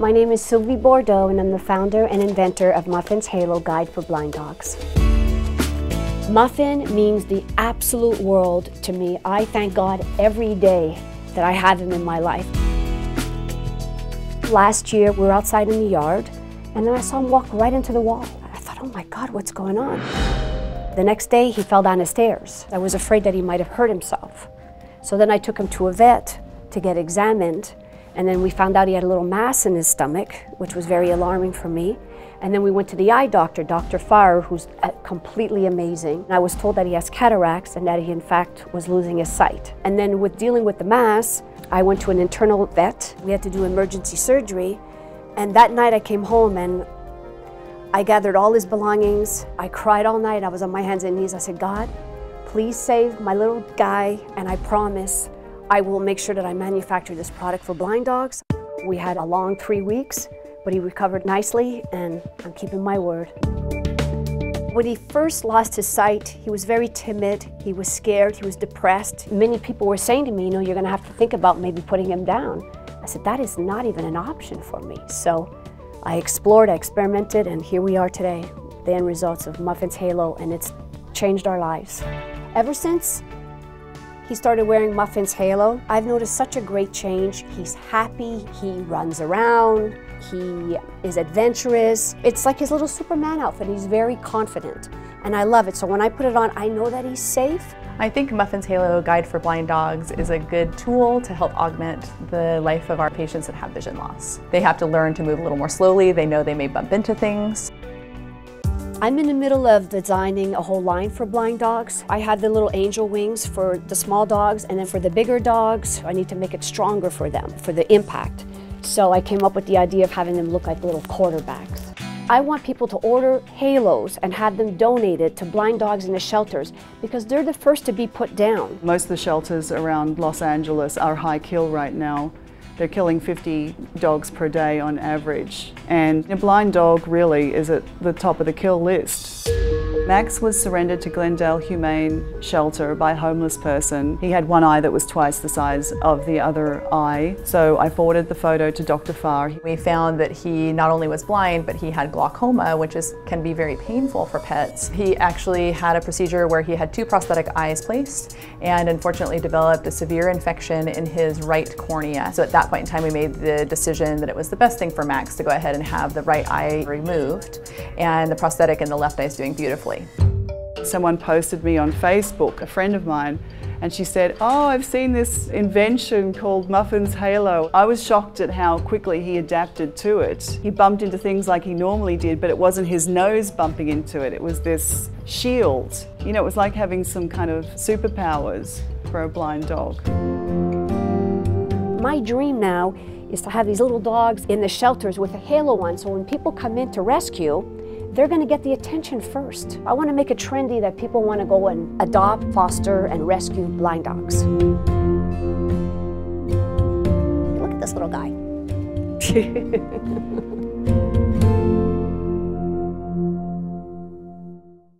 My name is Sylvie Bordeaux, and I'm the founder and inventor of Muffin's Halo Guide for Blind Dogs. Muffin means the absolute world to me. I thank God every day that I have him in my life. Last year, we were outside in the yard, and then I saw him walk right into the wall. I thought, oh my God, what's going on? The next day, he fell down the stairs. I was afraid that he might have hurt himself. So then I took him to a vet to get examined, and then we found out he had a little mass in his stomach, which was very alarming for me. And then we went to the eye doctor, Dr. Farr, who's completely amazing. And I was told that he has cataracts and that he, in fact, was losing his sight. And then with dealing with the mass, I went to an internal vet. We had to do emergency surgery. And that night I came home and I gathered all his belongings. I cried all night. I was on my hands and knees. I said, God, please save my little guy, and I promise I will make sure that I manufacture this product for blind dogs. We had a long 3 weeks, but he recovered nicely, and I'm keeping my word. When he first lost his sight, he was very timid, he was scared, he was depressed. Many people were saying to me, you know, you're gonna have to think about maybe putting him down. I said, that is not even an option for me. So I explored, I experimented, and here we are today. The end results of Muffin's Halo, and it's changed our lives. Ever since he started wearing Muffin's Halo, I've noticed such a great change. He's happy, he runs around, he is adventurous. It's like his little Superman outfit. He's very confident, and I love it. So when I put it on, I know that he's safe. I think Muffin's Halo Guide for Blind Dogs is a good tool to help augment the life of our patients that have vision loss. They have to learn to move a little more slowly. They know they may bump into things. I'm in the middle of designing a whole line for blind dogs. I have the little angel wings for the small dogs, and then for the bigger dogs, I need to make it stronger for them, for the impact. So I came up with the idea of having them look like little quarterbacks. I want people to order halos and have them donated to blind dogs in the shelters, because they're the first to be put down. Most of the shelters around Los Angeles are high kill right now. They're killing 50 dogs per day on average. And a blind dog really is at the top of the kill list. Max was surrendered to Glendale Humane Shelter by a homeless person. He had one eye that was twice the size of the other eye, so I forwarded the photo to Dr. Farr. We found that he not only was blind, but he had glaucoma, which can be very painful for pets. He actually had a procedure where he had two prosthetic eyes placed and unfortunately developed a severe infection in his right cornea. So at that point in time, we made the decision that it was the best thing for Max to go ahead and have the right eye removed, and the prosthetic in the left eye is doing beautifully. Someone posted me on Facebook, a friend of mine, and she said, oh, I've seen this invention called Muffin's Halo. I was shocked at how quickly he adapted to it. He bumped into things like he normally did, but it wasn't his nose bumping into it. It was this shield. You know, it was like having some kind of superpowers for a blind dog. My dream now is to have these little dogs in the shelters with a halo on, so when people come in to rescue, they're going to get the attention first. I want to make it trendy that people want to go and adopt, foster, and rescue blind dogs. Look at this little guy.